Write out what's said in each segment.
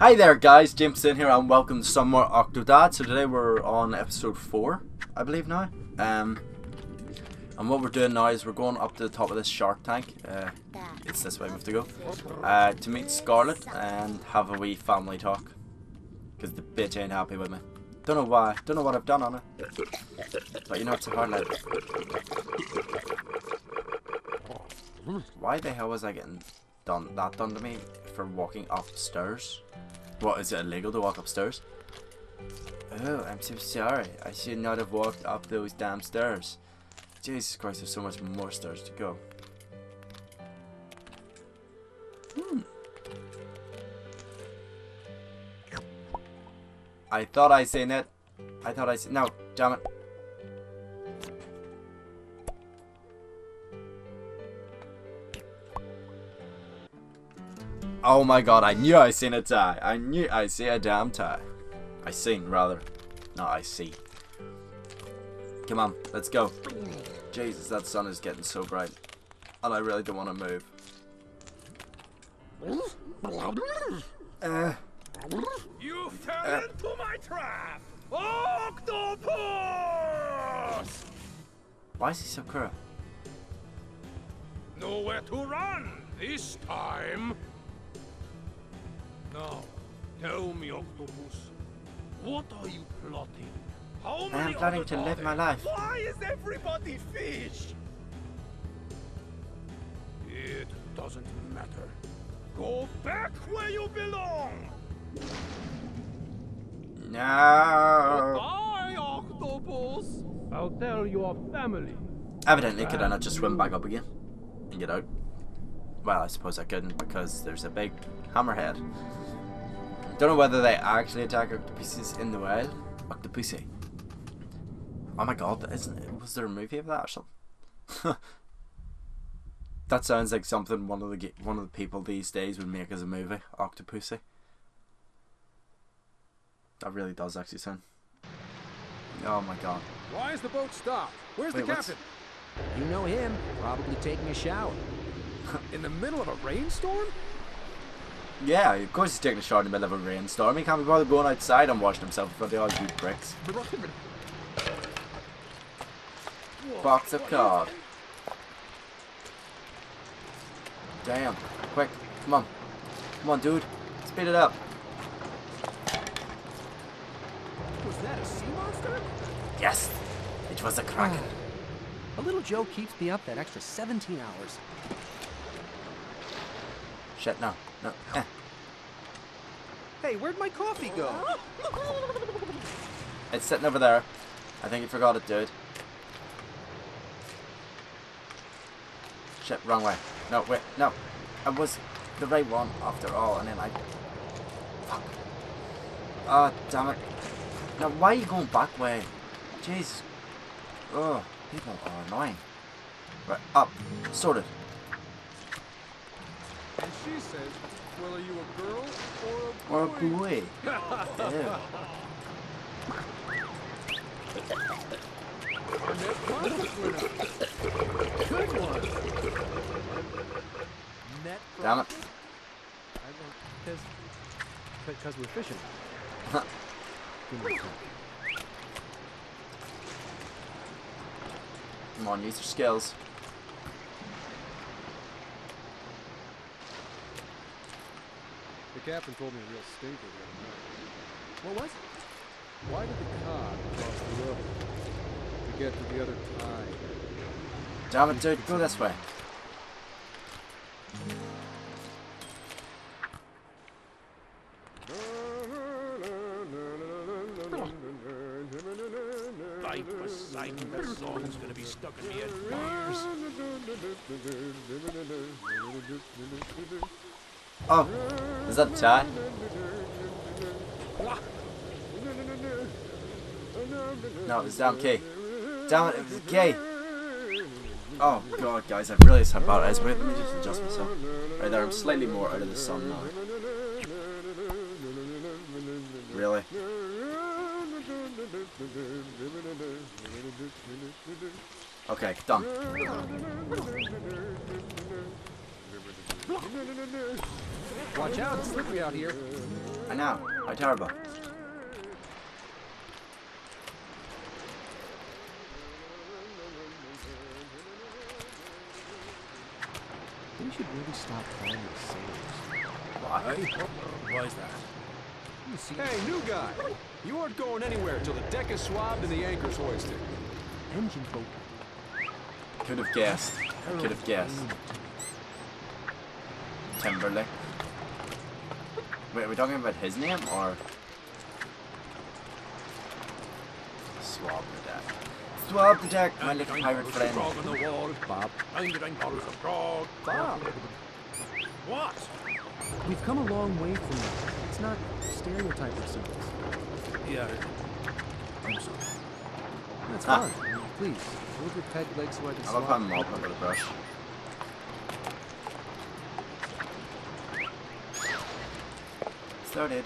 Hi there guys, Jameson here and welcome to some more Octodad. So today we're on episode 4, I believe now. And what we're doing now is we're going up to the top of this shark tank. It's this way we have to go. To meet Scarlet and have a wee family talk. Because the bitch ain't happy with me. Don't know why, don't know what I've done on her. But you know it's a hard night. Why the hell was I getting done to me for walking upstairs? What, is it illegal to walk upstairs? Oh, I'm so sorry. I should not have walked up those damn stairs. Jesus Christ, there's so much more stairs to go. I thought I seen it. I thought I seen. No, damn it. Oh my god, I knew I seen a tie. I knew I see a damn tie. I seen, rather. No, I see. Come on, let's go. Jesus, that sun is getting so bright. And I really don't want to move. You fell into my trap! Octopus! Why is he so cruel? Nowhere to run this time. Now, tell me, Octopus, what are you plotting? How many I am planning to live my life. Why is everybody fish? It doesn't matter. Go back where you belong. No. Goodbye, Octopus. I'll tell your family. Evidently, could I not just swim back up again and get out? Well, I suppose I couldn't because there's a big hammerhead. Don't know whether they actually attack octopuses in the wild. Octopussy. Oh my god, was there a movie of that or something? That sounds like something one of the people these days would make as a movie. Octopussy. That really does actually sound. Oh my god. Why is the boat stopped? Where's the captain? You know him, probably taking a shower. In the middle of a rainstorm? Yeah, of course he's taking a shower in the middle of a rainstorm. He can't be bothered going outside and washing himself in front of all these bricks. Box of card. Damn, quick, come on. Come on, dude, speed it up. Was that a sea monster? Yes, it was a kraken. A little Joe keeps me up that extra 17 hours. Shit, no. No. Eh. Hey, where'd my coffee go? It's sitting over there. I think you forgot it, dude. Shit, wrong way. No, wait, no. I was the right one after all, and then I... Fuck. Ah, oh, damn it. Now, why are you going back way? Jeez. Oh, people are annoying. Right, up. Sorted. And she says, well, are you a girl or a boy? Or a boy. Damn it. Because we're fishing. Come on, use your skills. The captain told me a real stinker the other night. What was it? Why did the cod cross the river to get to the other side? Damn it, dude, go this way. Like Poseidon, that song's gonna be stuck in me at fires. Oh, is that a tie? No, it's down K. Down it was K. Oh god, guys, I really just had bad eyes. Wait, let me just adjust myself. Right there, I'm slightly more out of the sun now. Really? Okay, done. Watch out, it's slippery out here. I know. How terrible. We should really stop playing with sailors. Why? Why is that? Hey, new guy! You aren't going anywhere till the deck is swabbed and the anchor's hoisted. Engine boat. Could have guessed. Could have guessed. Timberlake. Wait, are we talking about his name or swab the deck? Swab the deck, my little pirate friend. Bob. $99 a frog. Bob. What? We've come a long way from that. It's not stereotype or something. Yeah. I'm sorry. That's fine. Please, hold your pet legs where the swab. I'll put them all under the brush. Started.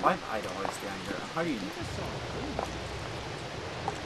Why have I always down here? How do you know?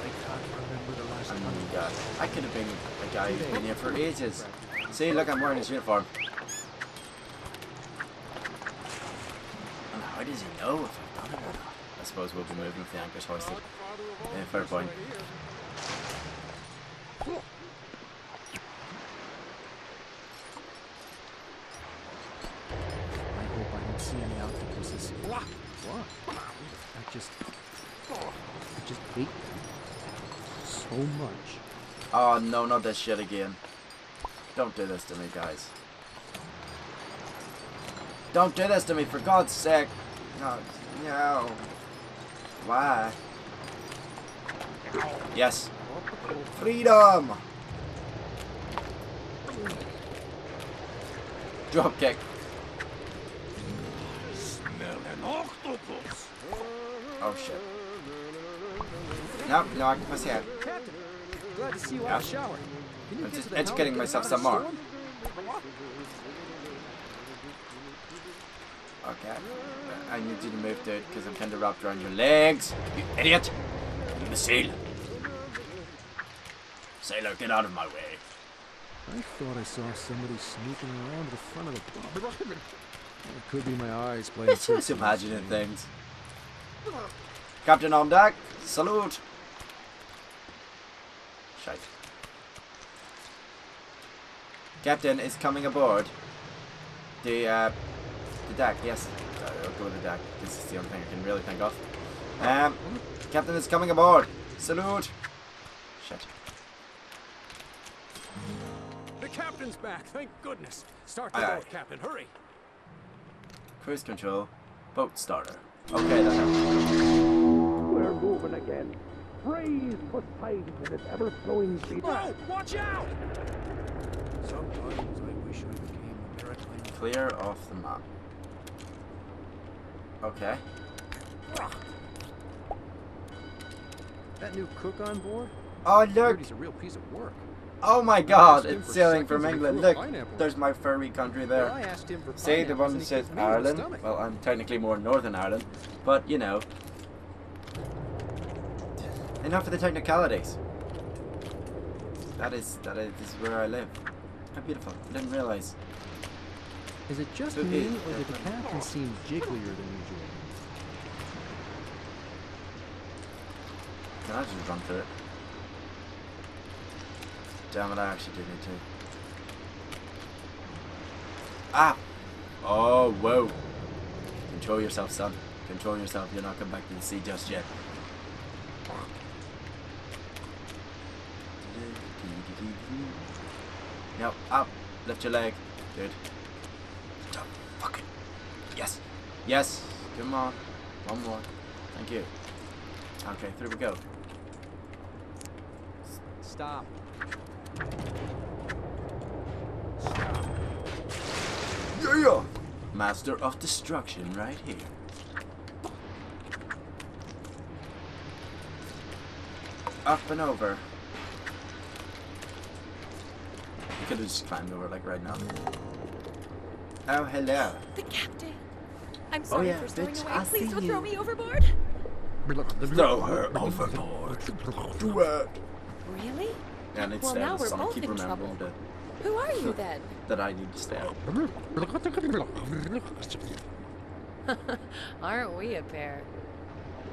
I can't remember the last time. I could have been a guy who's been here for ages. See, look, I'm wearing his uniform. And how does he know if I've done it or not? I suppose we'll be moving with the anchor's hoisted. Yeah, fair point. I just hate them so much. Oh no, not this shit again. Don't do this to me, guys. Don't do this to me, for God's sake. No, no. Why? Yes. Freedom! Drop kick. Smell an octopus! Oh shit. Nope, no octopus here. Captain, glad to see you out of the shower. I'm just educating myself some more. Okay. I need you to move, dude, because I'm kind of wrapped around your legs. You idiot! I'm the sailor. Sailor, get out of my way. I thought I saw somebody sneaking around the front of the bar. It could be my eyes playing. It's just imagining things. Captain on deck, salute! Shite. Captain is coming aboard. The deck, yes. I'll go to the deck. This is the only thing I can really think of. Captain is coming aboard. Salute! Shit. The captain's back, thank goodness. Start the boat, Captain, hurry! Cruise control, boat starter. Okay, that's it. We're moving again. Praise Poseidon and his ever-flowing sea. Whoa! Watch out! Sometimes I wish I became a pirate. Clear off the map. Okay. That new cook on board? Oh look! He's a real piece of work. Oh my God! It's sailing from England. Look, there's my furry country there. Say the one that says Ireland. Well, I'm technically more Northern Ireland, but you know. Enough of the technicalities. That is where I live. How beautiful! I didn't realize. Is it just me, or did the captain seem jigglier than usual? Can I just run through it? Damn it! I actually did need to. Ah! Oh whoa! Control yourself, son. Control yourself. You're not coming back to the sea just yet. Now, up, lift your leg, dude. Stop, fucking. Yes, yes, come on. One more, thank you. Okay, through we go. Stop. Stop. Yeah! Master of destruction right here. Up and over. I could have just climbed over like right now. Oh, hello. The captain. I'm sorry for throwing away. Please don't throw me overboard. Throw her overboard. Do it. Really? Yeah, well, now we're both in trouble. Who are you then? That I need to stab. Aren't we a pair?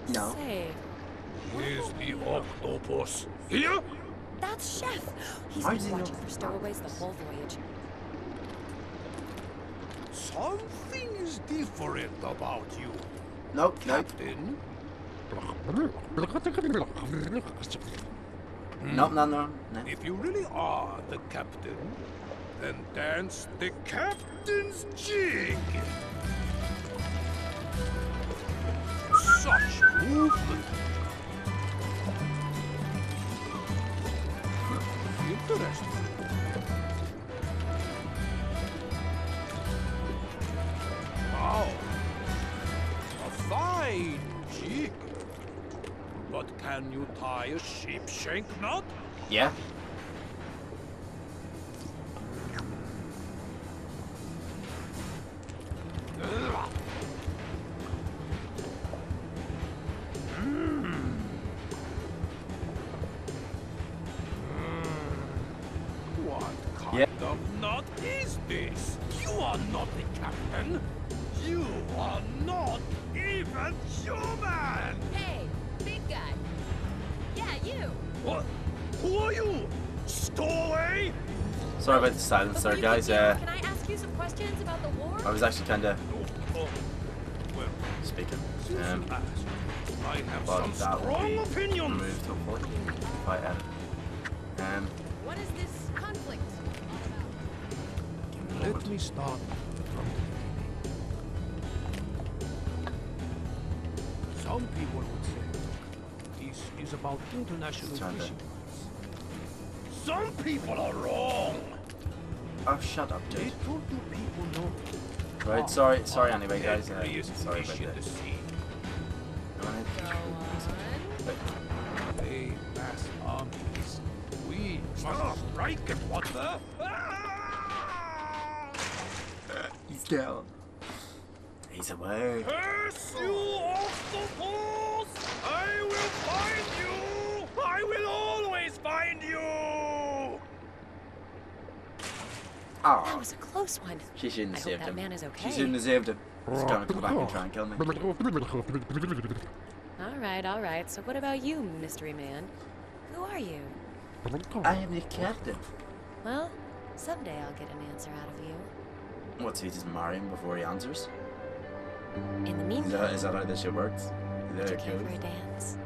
No. Say, where's the octopus? Here? That's Chef. He's been watching for stowaways the whole voyage. Something is different about you. Nope, Captain. No. If you really are the captain, then dance the captain's jig. Such movement. Interesting. Wow. A fine jig. But can you tie a sheep's shank knot? Yeah. Sorry about the silence there, guys. Can I ask you some questions about the war? I was actually kind of speaking. I have some strong opinion. Move to 14 if I edit. What is this conflict all about? Let me start. Some people would say this is about international fishing. Some people are wrong. Oh, shut up, dude. Right, sorry anyway, guys. Sorry about that. Hey, mass armies. We must strike at water. He's down. He's away. Curse you off the walls! I will find you! I will always find you! Oh. That was a close one. She shouldn't have saved him. Man is okay. She shouldn't have saved him. He's gonna come back and try and kill me. Alright, alright. So what about you, mystery man? Who are you? I am the captain. Well, someday I'll get an answer out of you. What, so you just marry him before he answers? In the meantime... Is that how this shit works? Is that okay for a dance?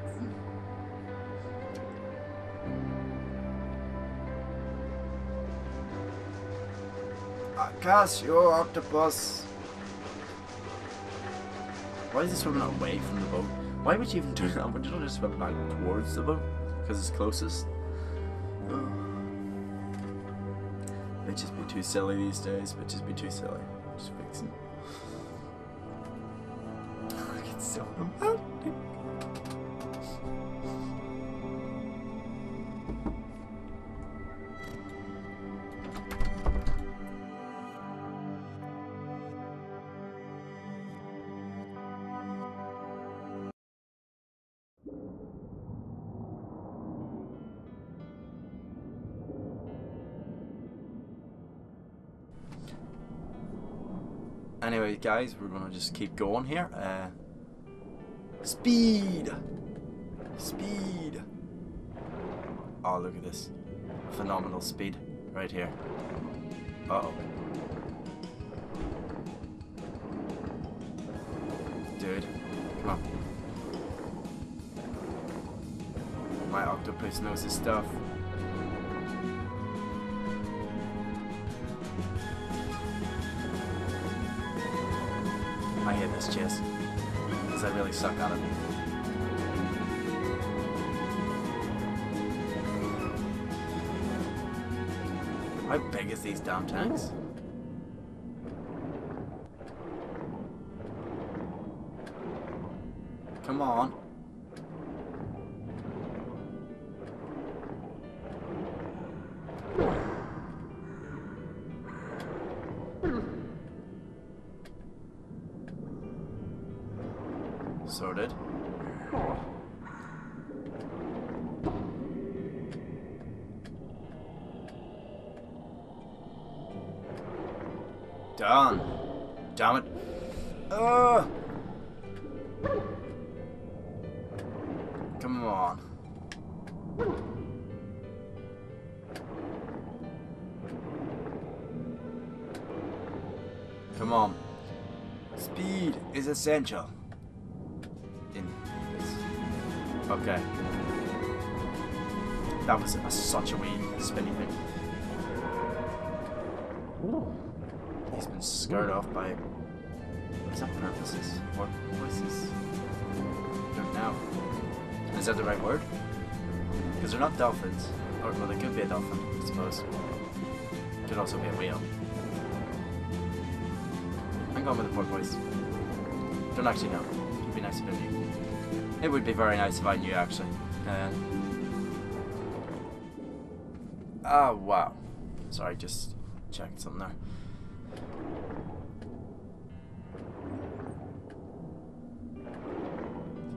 Cast your octopus. Why is he swimming away from the boat? Why would you even do that? Would you not just swim back towards the boat? Because it's closest. Bitches be too silly these days. Bitches be too silly. Just fixing. I get so mad. Anyway, guys, we're gonna just keep going here. Speed. Oh, look at this phenomenal speed right here. Uh-oh, dude, come on. My octopus knows his stuff. I hate this chase, because I really suck at it. How big is these damn tanks? Come on. Sorted. Darn. Damn it. Come on. Come on. Speed is essential. In this. Okay. That was such a weird spinny thing. He's been scared off by it. What's that purposes? What is this? I don't know. Is that the right word? Because they're not dolphins. Or well, they could be a dolphin, I suppose. Could also be a whale. I'm going with the poor boys. Don't actually know. It would be nice if I knew. It would be very nice if I knew, actually. Oh, wow. Sorry, just checked something there.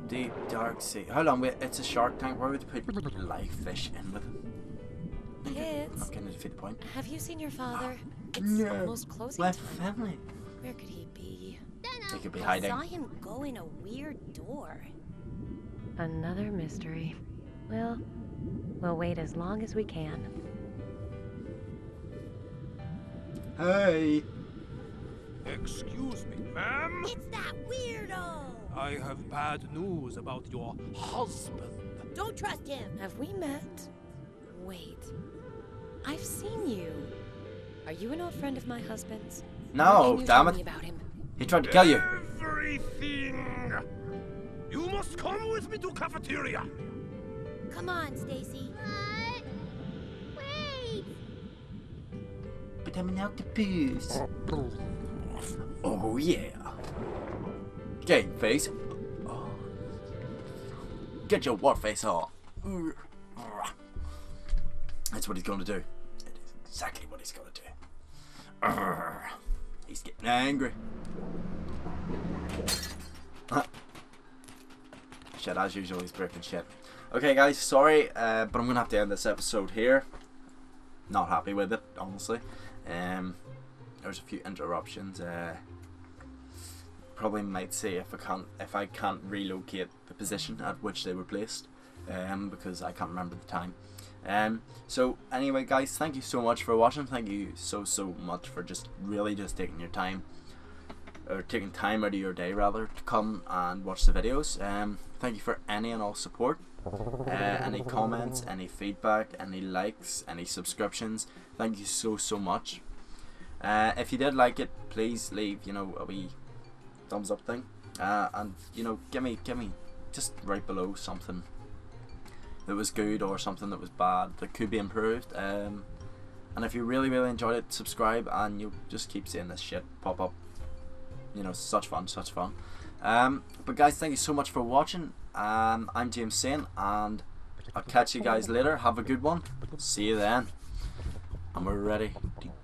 Deep, dark sea. Hold on, wait, it's a shark tank. Why would they put live fish in with it? Kids. Not going to defeat the point. Have you seen your father? It's no. Almost closing left time. Family. Where could he be? He could be hiding. I saw him go in a weird door. Another mystery. Well, we'll wait as long as we can. Hey! Excuse me, ma'am? It's that weirdo! I have bad news about your husband. Don't trust him! Have we met? Wait. I've seen you. Are you an old friend of my husband's? No, damn it. About him? He tried to kill you. Everything! You must come with me to cafeteria! Come on, Stacy. What? Wait! But I'm an octopus. Oh, yeah. Game face. Oh. Get your war face on. That's what he's going to do. That is exactly what he's going to do. He's getting angry. Shit, as usual, he's breaking shit. Okay, guys, sorry, but I'm gonna have to end this episode here. Not happy with it, honestly. There's a few interruptions. Probably might see if I can't relocate the position at which they were placed, because I can't remember the time. So anyway, guys, thank you so much for watching. Thank you so much for just taking your time, or taking time out of your day rather, to come and watch the videos. Thank you for any and all support, any comments, any feedback, any likes, any subscriptions. Thank you so much. If you did like it, please leave, you know, a wee thumbs up thing, and you know, give me just right below something that was good or something that was bad that could be improved. And if you really enjoyed it, subscribe, and you'll just keep seeing this shit pop up. You know, such fun. But guys, thank you so much for watching. I'm James Sane, and I'll catch you guys later. Have a good one. See you then. And we're ready to